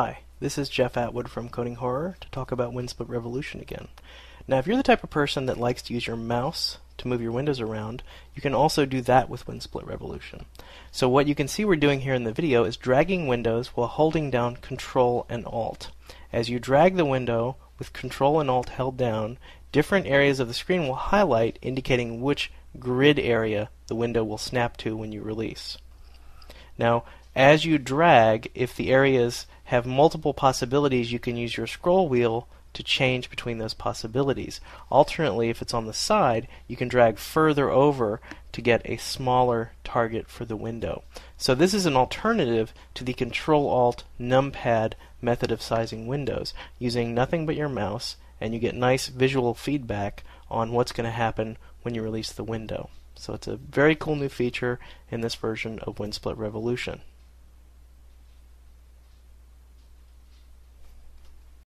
Hi, this is Jeff Atwood from Coding Horror to talk about WinSplit Revolution again. Now, if you're the type of person that likes to use your mouse to move your windows around, you can also do that with WinSplit Revolution. So what you can see we're doing here in the video is dragging windows while holding down Control and Alt. As you drag the window with Control and Alt held down, different areas of the screen will highlight, indicating which grid area the window will snap to when you release. Now, as you drag, if the areas have multiple possibilities, you can use your scroll wheel to change between those possibilities. Alternately, if it's on the side, you can drag further over to get a smaller target for the window. So this is an alternative to the Control-Alt-Numpad method of sizing windows, using nothing but your mouse, and you get nice visual feedback on what's going to happen when you release the window. So it's a very cool new feature in this version of WinSplit Revolution.